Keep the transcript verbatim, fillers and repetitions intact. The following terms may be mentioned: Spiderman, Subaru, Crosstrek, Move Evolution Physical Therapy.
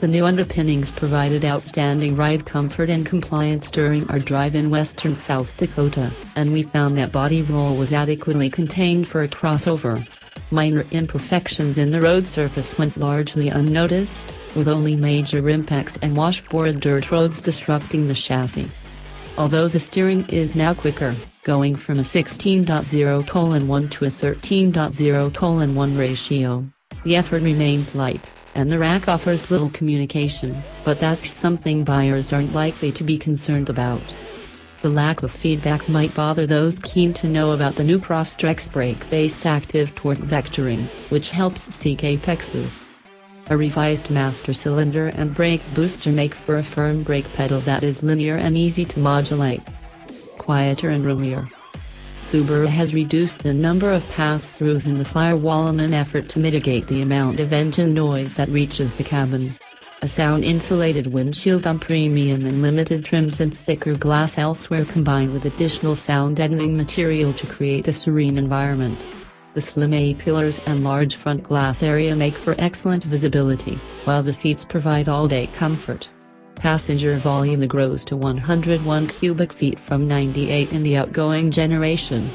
The new underpinnings provided outstanding ride comfort and compliance during our drive in western South Dakota, and we found that body roll was adequately contained for a crossover. Minor imperfections in the road surface went largely unnoticed, with only major impacts and washboard dirt roads disrupting the chassis. Although the steering is now quicker, going from a sixteen point oh colon one to a thirteen point oh colon one ratio, the effort remains light, and the rack offers little communication, but that's something buyers aren't likely to be concerned about. The lack of feedback might bother those keen to know about the new Crosstrek's brake-based active torque vectoring, which helps seek apexes. A revised master cylinder and brake booster make for a firm brake pedal that is linear and easy to modulate. Quieter and roomier. Subaru has reduced the number of pass-throughs in the firewall in an effort to mitigate the amount of engine noise that reaches the cabin. A sound-insulated windshield on premium and limited trims and thicker glass elsewhere combined with additional sound-deadening material to create a serene environment. The slim A-pillars and large front glass area make for excellent visibility, while the seats provide all-day comfort. Passenger volume grows to one hundred one cubic feet from ninety-eight in the outgoing generation.